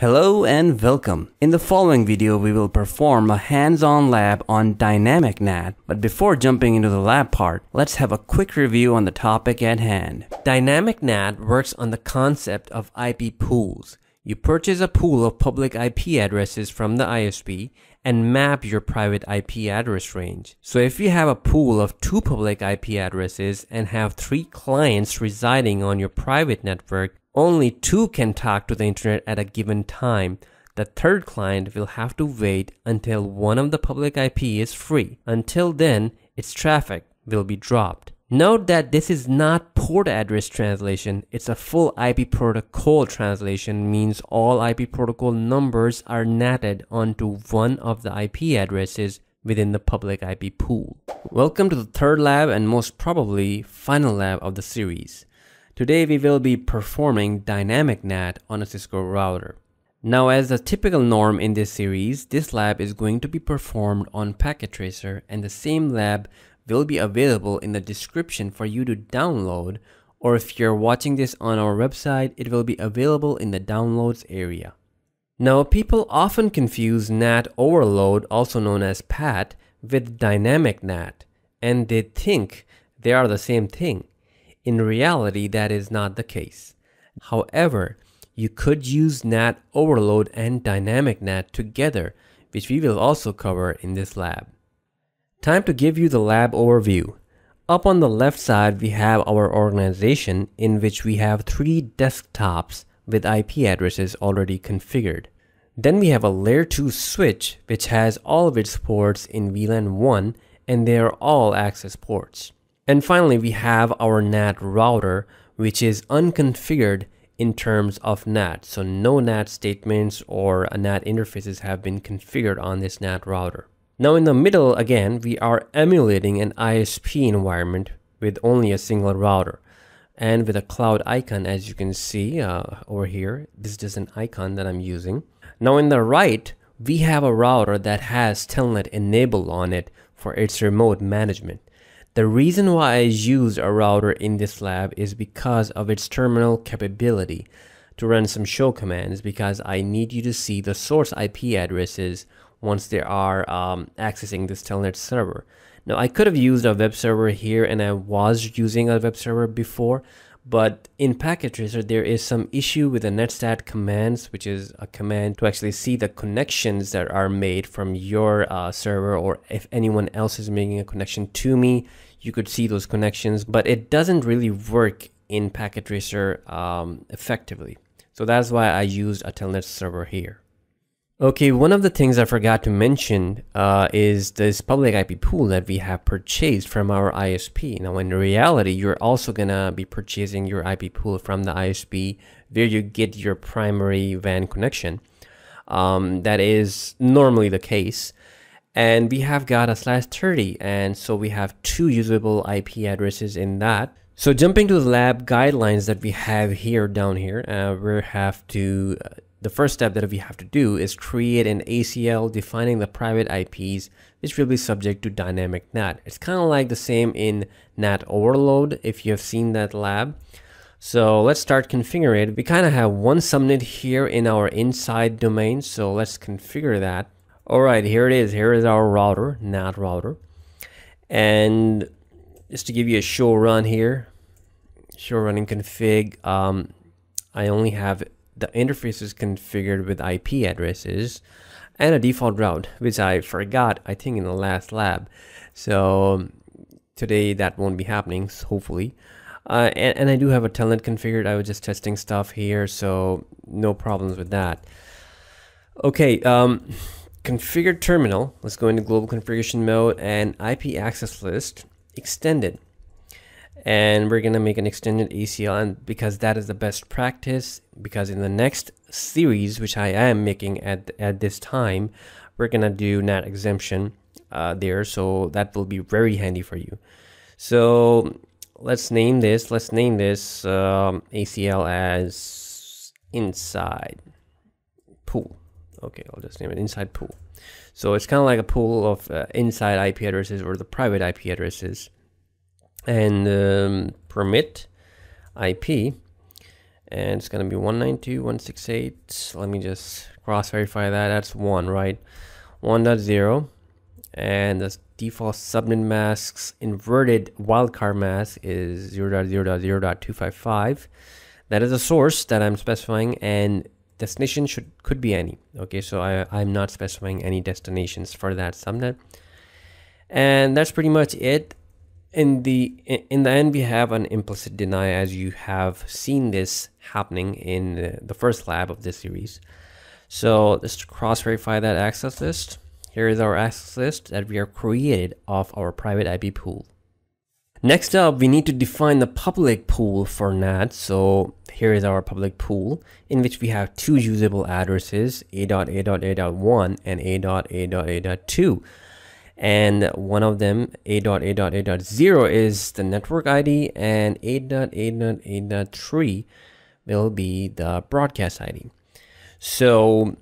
Hello and welcome. In the following video, we will perform a hands-on lab on Dynamic NAT. But before jumping into the lab part, let's have a quick review on the topic at hand. Dynamic NAT works on the concept of IP pools. You purchase a pool of public IP addresses from the ISP and map your private IP address range. So if you have a pool of 2 public IP addresses and have 3 clients residing on your private network, only 2 can talk to the internet at a given time. The third client will have to wait until one of the public IP is free. Until then, its traffic will be dropped. Note that this is not port address translation, it's a full IP protocol translation, means all IP protocol numbers are NATed onto one of the IP addresses within the public IP pool. Welcome to the third lab and most probably final lab of the series. Today we will be performing Dynamic NAT on a Cisco router. Now, as a typical norm in this series, this lab is going to be performed on Packet Tracer, and the same lab will be available in the description for you to download, or if you're watching this on our website, it will be available in the downloads area. Now, people often confuse NAT overload, also known as PAT, with Dynamic NAT, and they think they are the same thing. In reality, that is not the case. However, you could use NAT overload and Dynamic NAT together, which we will also cover in this lab. Time to give you the lab overview. Up on the left side, we have our organization in which we have 3 desktops with IP addresses already configured. Then we have a layer 2 switch which has all of its ports in VLAN 1, and they are all access ports. And finally, we have our NAT router, which is unconfigured in terms of NAT. So no NAT statements or NAT interfaces have been configured on this NAT router. Now in the middle, again, we are emulating an ISP environment with only a single router and with a cloud icon, as you can see over here. This is just an icon that I'm using. Now in the right, we have a router that has Telnet enabled on it for its remote management. The reason why I use a router in this lab is because of its terminal capability to run some show commands, because I need you to see the source IP addresses once they are accessing this Telnet server. Now, I could have used a web server here, and I was using a web server before, but in Packet Tracer, there is some issue with the Netstat commands, which is a command to actually see the connections that are made from your server, or if anyone else is making a connection to me, you could see those connections, but it doesn't really work in Packet Tracer effectively. So that's why I used a Telnet server here. Okay, one of the things I forgot to mention is this public IP pool that we have purchased from our ISP. Now, in reality, you're also gonna be purchasing your IP pool from the ISP where you get your primary WAN connection. That is normally the case. And we have got a /30, and so we have 2 usable IP addresses in that. So jumping to the lab guidelines that we have here down here, the first step that we have to do is create an ACL defining the private IPs, which will be subject to Dynamic NAT. It's kind of like the same in NAT overload, if you have seen that lab. So let's start configuring it. We kind of have one subnet here in our inside domain, so let's configure that. All right, here it is. Here is our router, NAT router. And just to give you a show run here, show running config, I only have the interface is configured with IP addresses and a default route, which I forgot, I think, in the last lab. So today that won't be happening, hopefully. And I do have a Telnet configured. I was just testing stuff here, so no problems with that. Okay, configured terminal. Let's go into global configuration mode and IP access list extended. And we're going to make an extended ACL, and because that is the best practice, because in the next series, which I am making at this time, we're going to do NAT exemption there. So that will be very handy for you. So let's name this ACL as inside pool. Okay, I'll just name it inside pool. So it's kind of like a pool of inside IP addresses or the private IP addresses. And permit IP, and it's going to be 192.168. Let me just cross verify that. That's 1, right? 1.0, and the default subnet mask's inverted wildcard mask is 0.0.0.255. That is a source that I'm specifying, and destination could be any. Okay, so I'm not specifying any destinations for that subnet, and that's pretty much it. In the end, we have an implicit deny, as you have seen this happening in the first lab of this series. So let's cross verify that access list. Here is our access list that we have created of our private IP pool. Next up, we need to define the public pool for NAT. So here is our public pool, in which we have two usable addresses, a.a.a.1 and a.a.a.2. And one of them, a.a.a.0, is the network ID, and a.a.a.3 will be the broadcast ID. So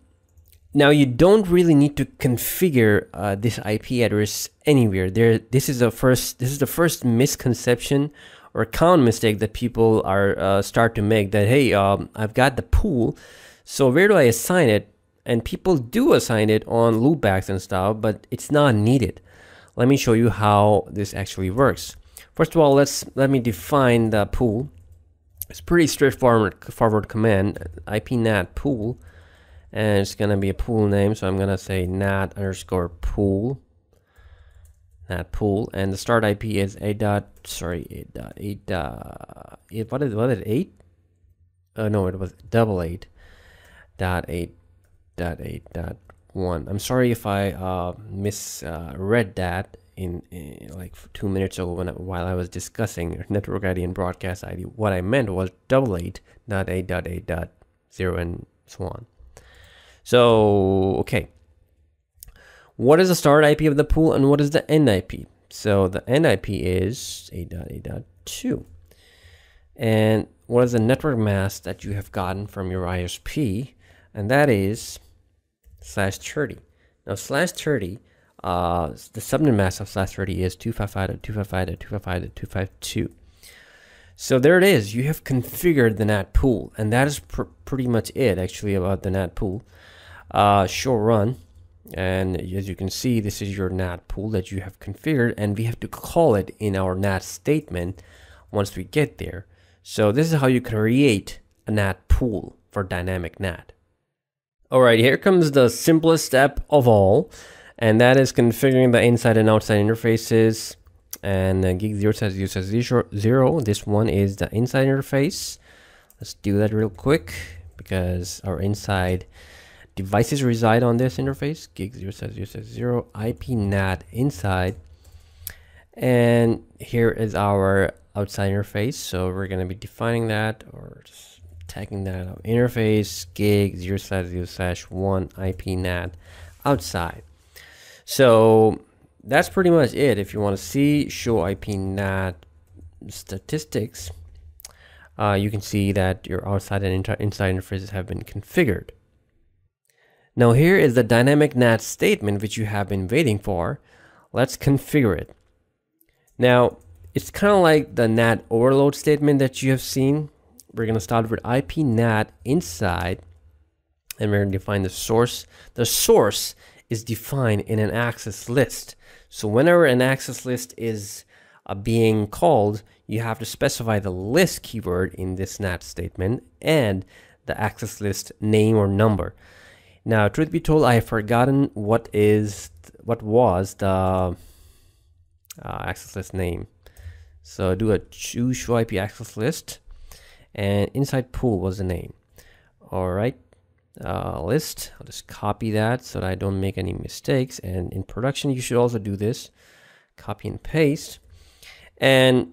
now you don't really need to configure this IP address anywhere. This is the first misconception or common mistake that people are start to make, that hey, I've got the pool, so where do I assign it? And people do assign it on loopbacks and stuff, but it's not needed. Let me show you how this actually works. First of all, let me define the pool. It's pretty straightforward command, IPNAT pool. And it's going to be a pool name, so I'm going to say nat pool, and the start IP is 8.8. It was 8.8.8.1. I'm sorry if I misread that in like 2 minutes ago while I was discussing network ID and broadcast ID. What I meant was 8.8.8.0 and so on. So, okay, what is the start IP of the pool and what is the end IP? So the end IP is 8.8.2. And what is the network mask that you have gotten from your ISP? And that is /30. Now /30, the subnet mask of /30 is 255.255.255.252. So there it is. You have configured the NAT pool, and that is pretty much it actually about the NAT pool. Show run, and as you can see, this is your NAT pool that you have configured, and we have to call it in our NAT statement once we get there. So this is how you create a NAT pool for dynamic NAT. All right, here comes the simplest step of all, and that is configuring the inside and outside interfaces. And gig 0 says 0. This one is the inside interface. Let's do that real quick, because our inside devices reside on this interface. Gig 0 says 0 IP NAT inside, and here is our outside interface. So we're going to be defining that, or just tagging that up. Interface gig 0/0/1 IP NAT outside. So that's pretty much it. If you want to see show IP NAT statistics, you can see that your outside and inside interfaces have been configured. Now here is the dynamic NAT statement which you have been waiting for. Let's configure it. Now it's kind of like the NAT overload statement that you have seen. We're going to start with IP NAT inside, and we're going to define the source. The source is defined in an access list. So whenever an access list is being called, you have to specify the list keyword in this NAT statement and the access list name or number. Now, truth be told, I have forgotten what was the access list name. So do a choose show IP access list, and inside pool was the name. All right. List. I'll just copy that so that I don't make any mistakes. And in production, you should also do this. Copy and paste. And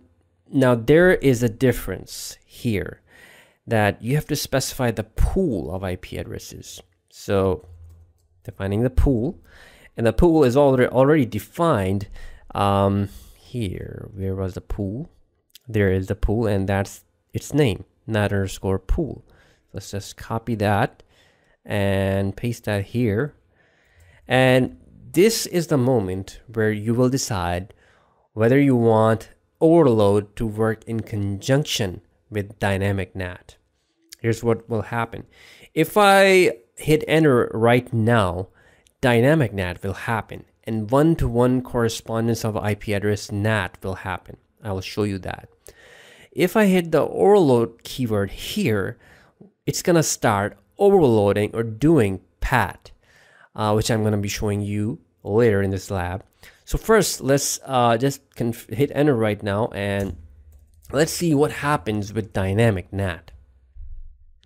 now there is a difference here, that you have to specify the pool of IP addresses. So defining the pool, and the pool is already defined. Here, where was the pool? There is the pool, and that's its name, NAT_pool. Let's just copy that and paste that here. And this is the moment where you will decide whether you want overload to work in conjunction with dynamic NAT. Here's what will happen. If I hit enter right now, dynamic NAT will happen, and one-to-one correspondence of IP address NAT will happen. I will show you that. If I hit the overload keyword here, it's gonna start overloading or doing PAT, which I'm gonna be showing you later in this lab. So first, let's just hit enter right now, and let's see what happens with dynamic NAT.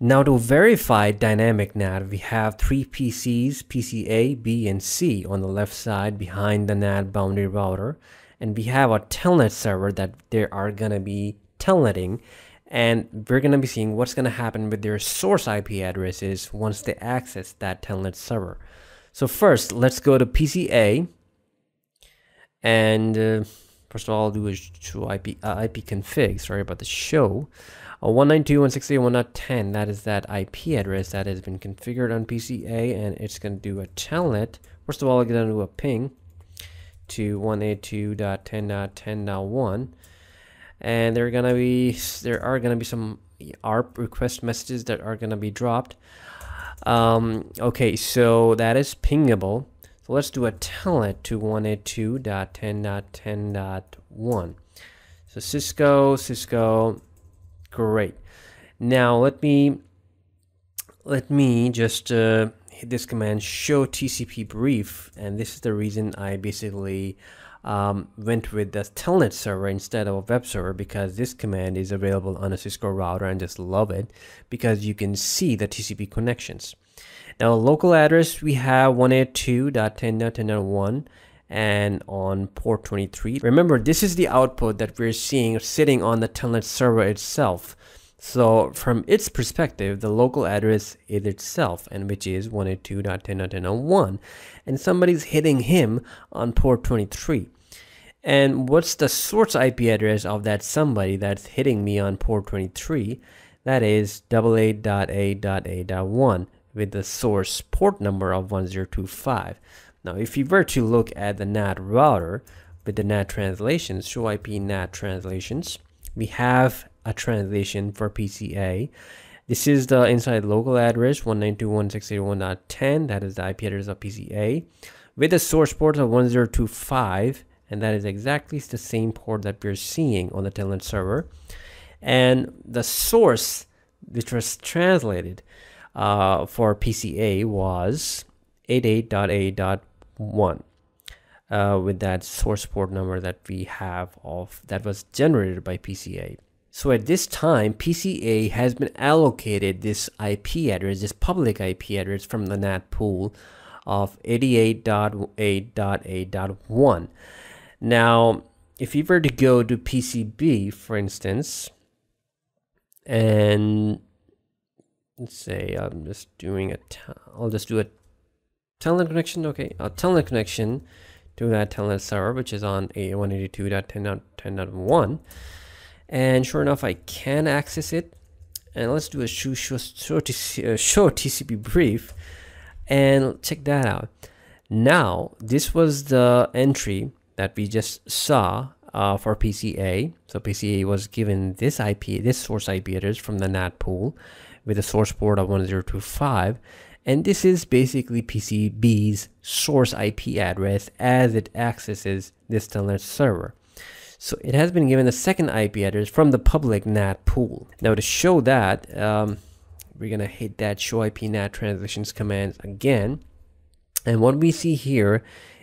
Now, to verify dynamic NAT, we have three PCs, PCA, B, and C on the left side behind the NAT boundary router, and we have a telnet server that they are gonna be telnetting, and we're gonna be seeing what's gonna happen with their source IP addresses once they access that telnet server. So first, let's go to PCA, and first of all, I'll do is to IP config. Sorry about the show. 192.168.1.10, that is that IP address that has been configured on PCA, and it's going to do a telnet. First of all, I'm going to do a ping to 182.10.10.1, and there are going to be some ARP request messages that are going to be dropped. Okay, so that is pingable. So let's do a telnet to 182.10.10.1. So Cisco. Great. Now let me just hit this command, show TCP brief, and this is the reason I basically went with the telnet server instead of a web server, because this command is available on a Cisco router, and just love it because you can see the TCP connections. Now, local address, we have 182.10.10.1, and on port 23. Remember, this is the output that we're seeing sitting on the telnet server itself. So from its perspective, the local address is itself, and which is 182.10.10.1, and somebody's hitting him on port 23. And what's the source IP address of that somebody that's hitting me on port 23? That is 88.8.8.1 with the source port number of 1025. Now, if you were to look at the NAT router with the NAT translations, show IP NAT translations, we have a translation for PCA. This is the inside local address 192.168.1.10, that is the IP address of PCA, with the source port of 1025, and that is exactly the same port that we're seeing on the telnet server. And the source which was translated for PCA was 88.8.1 with that source port number that we have of that was generated by PCA. So at this time, PCA has been allocated this IP address, this public IP address from the NAT pool of 88.8.8.1. Now, if you were to go to PCB, for instance, and let's say I'm just doing a, I'll just do a telnet connection. Okay, a telnet connection to that telnet server, which is on 182.10.10.1, and sure enough, I can access it. And let's do a show TCP brief, and check that out. Now, this was the entry that we just saw for PCA. So PCA was given this IP, this source IP address from the NAT pool with a source port of 1025. And this is basically PCB's source IP address as it accesses this telnet server. So it has been given the second IP address from the public NAT pool. Now, to show that, we're gonna hit that show IP NAT translations command again. And what we see here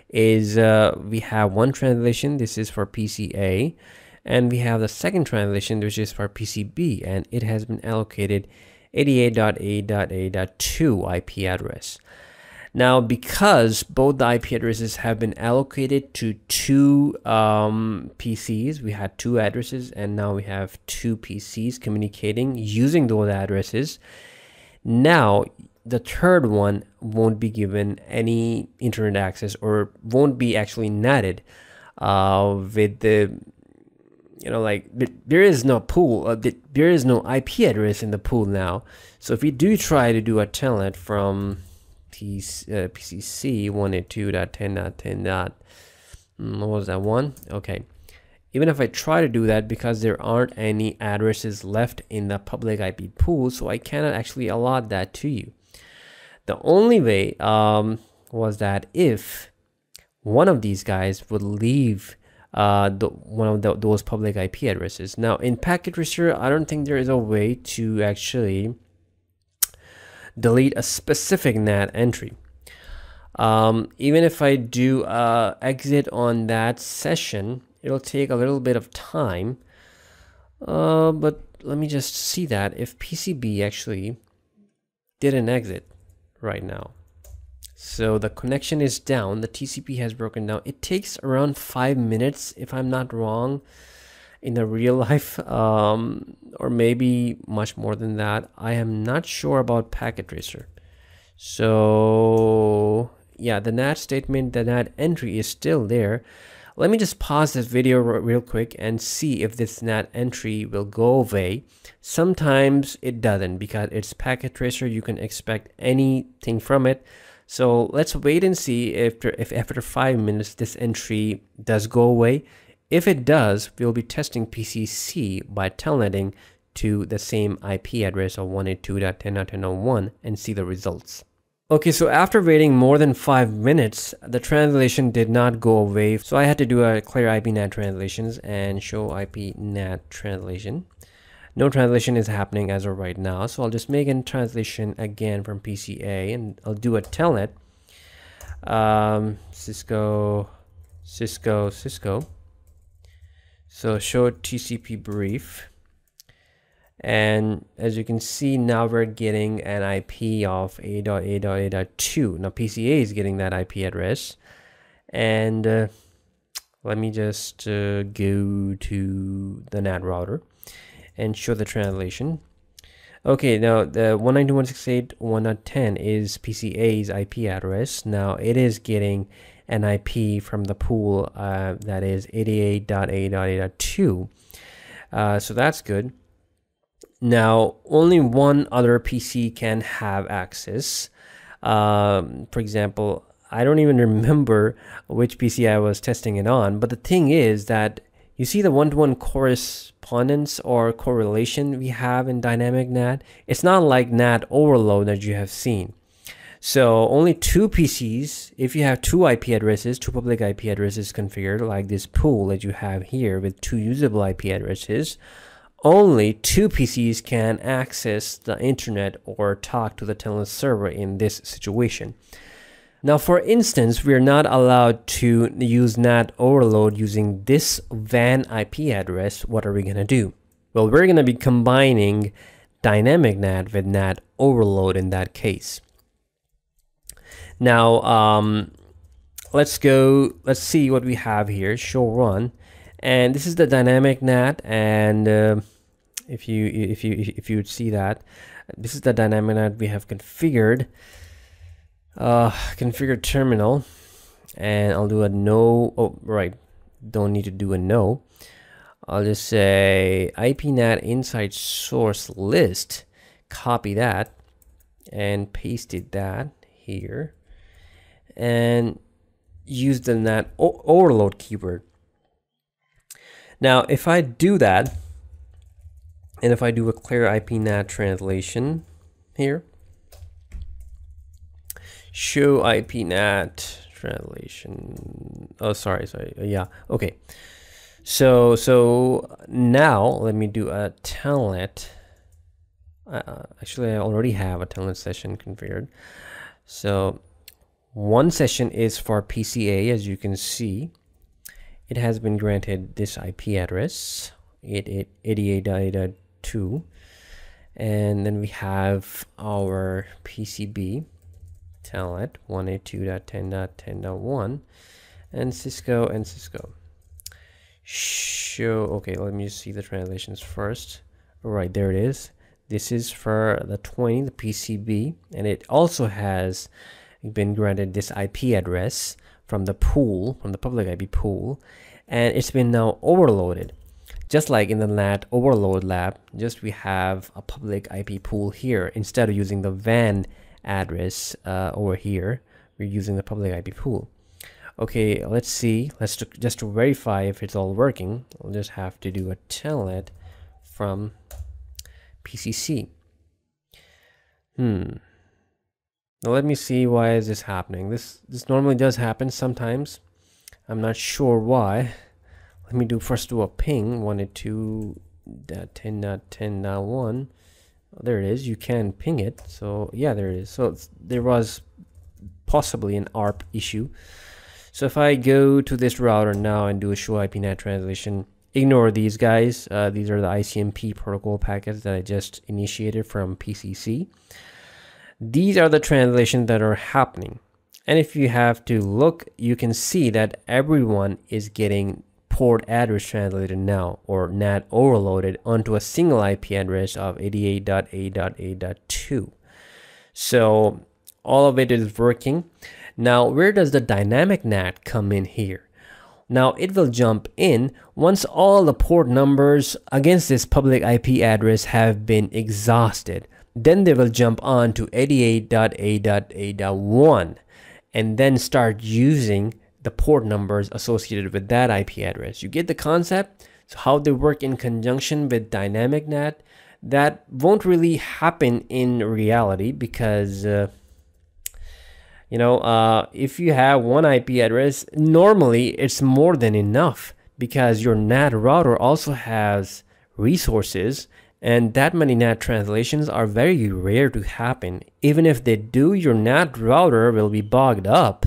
is we have one translation, this is for PCA, and we have the second translation, which is for PCB, and it has been allocated 88.8.8.2 IP address. Now, because both the IP addresses have been allocated to two PCs, we had two addresses, and now we have two PCs communicating using those addresses. Now, the third one won't be given any internet access, or won't be actually NATed with the, you know, like there is no pool, there is no IP address in the pool now. So if you do try to do a telnet from PCC 182.10.10. What was that one? Okay, Even if I try to do that, because there aren't any addresses left in the public IP pool, so I cannot actually allot that to you. The only way was that if one of these guys would leave those public IP addresses. Now in Packet Tracer, I don't think there is a way to actually delete a specific NAT entry. Even if I do exit on that session, it'll take a little bit of time. But let me just see that if PCB actually did an exit right now. So the connection is down, the TCP has broken down. It takes around 5 minutes, if I'm not wrong, in the real life, or maybe much more than that. I am not sure about Packet Tracer. So yeah, the NAT statement, the NAT entry is still there. Let me just pause this video real quick and see if this NAT entry will go away. Sometimes it doesn't, because it's Packet Tracer, you can expect anything from it. So let's wait and see if after 5 minutes this entry does go away. If it does, we'll be testing PCC by telnetting to the same IP address of 182.10.10.1 and see the results. Okay, so after waiting more than 5 minutes, the translation did not go away. So I had to do a clear IP NAT translations and show IP NAT translation. No translation is happening as of right now. So I'll just make a translation again from PCA, and I'll do a telnet. Cisco. So show TCP brief. And as you can see, now we're getting an IP of 8.8.8.2. Now PCA is getting that IP address. And let me just go to the NAT router and show the translation. Okay, now the 192.168.1.10 is PCA's IP address. Now it is getting an IP from the pool that is 88.8.8.2. So that's good. Now only one other PC can have access. For example, I don't even remember which PC I was testing it on, but the thing is that you see the one-to-one correspondence or correlation we have in Dynamic NAT. It's not like NAT overload that you have seen. So only two PCs, if you have two IP addresses, two public IP addresses configured, like this pool that you have here with two usable IP addresses, only two PCs can access the internet or talk to the telnet server in this situation. Now, for instance, we are not allowed to use NAT overload using this WAN IP address. What are we going to do? Well, we're going to be combining Dynamic NAT with NAT overload in that case. Now, let's see what we have here, show run. And this is the Dynamic NAT, and if you would see that, this is the Dynamic NAT we have configured. Configure terminal, and I'll do a no. Oh, right, don't need to do a no. I'll just say IPNAT inside source list, copy that and pasted that here, and use the NAT overload keyword. Now if I do that, and if I do a clear IPNAT translation here, show IPNAT translation. Oh, sorry. Yeah. Okay. So now let me do a telnet. Actually, I already have a telnet session configured. So one session is for PCA, as you can see. It has been granted this IP address, 88.88.2. And then we have our PCB telnet 182.10.10.1 and Cisco. Show, okay, let me see the translations first. All right, there it is. This is for the 20, the PCB, and it also has been granted this IP address from the pool, from the public IP pool, and it's been now overloaded. Just like in the NAT overload lab, just we have a public IP pool here instead of using the WAN address over here. We're using the public IP pool. Okay, let's see. Let's just to verify if it's all working, we'll just have to do a telnet from PCC. Now let me see why is this happening. This normally does happen sometimes. I'm not sure why. Let me first do a ping 182.10.10.1. There it is. You can ping it. So yeah, there it is. So there was possibly an ARP issue. So if I go to this router now and do a show IPNet translation, ignore these guys. These are the ICMP protocol packets that I just initiated from PCC. These are the translations that are happening. And if you have to look, you can see that everyone is getting port address translated now, or NAT overloaded onto a single IP address of 88.8.8.2. So all of it is working. Now, where does the dynamic NAT come in here? Now it will jump in once all the port numbers against this public IP address have been exhausted. Then they will jump on to 88.8.8.1 and then start using the port numbers associated with that IP address. You get the concept? So how they work in conjunction with dynamic NAT, that won't really happen in reality because if you have one IP address, normally it's more than enough because your NAT router also has resources, and that many NAT translations are very rare to happen. Even if they do, your NAT router will be bogged up.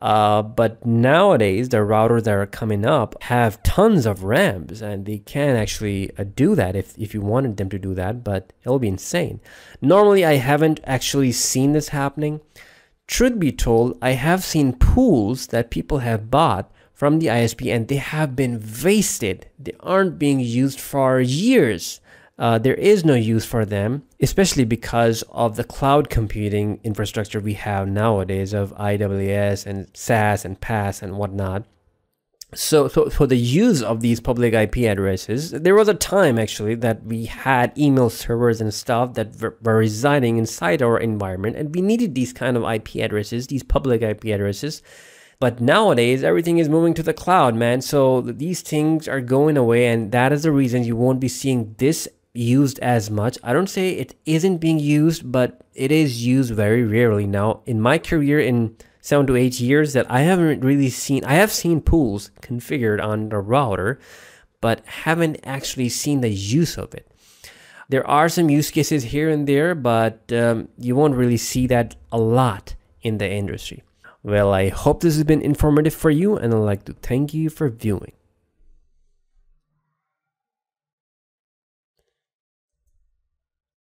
But nowadays, the routers that are coming up have tons of RAMs, and they can actually do that if you wanted them to do that, but it'll be insane. Normally, I haven't actually seen this happening. Truth be told, I have seen pools that people have bought from the ISP, and they have been wasted. They aren't being used for years. There is no use for them, especially because of the cloud computing infrastructure we have nowadays of IaaS and SaaS and PaaS and whatnot. So the use of these public IP addresses, there was a time actually that we had email servers and stuff that were residing inside our environment, and we needed these kind of IP addresses, these public IP addresses. But nowadays, everything is moving to the cloud, man. So these things are going away, and that is the reason you won't be seeing this used as much. I don't say it isn't being used, but it is used very rarely now. In my career, in 7 to 8 years, that I haven't really seen, I have seen pools configured on the router, but haven't actually seen the use of it. There are some use cases here and there, but you won't really see that a lot in the industry. Well, I hope this has been informative for you, and I'd like to thank you for viewing.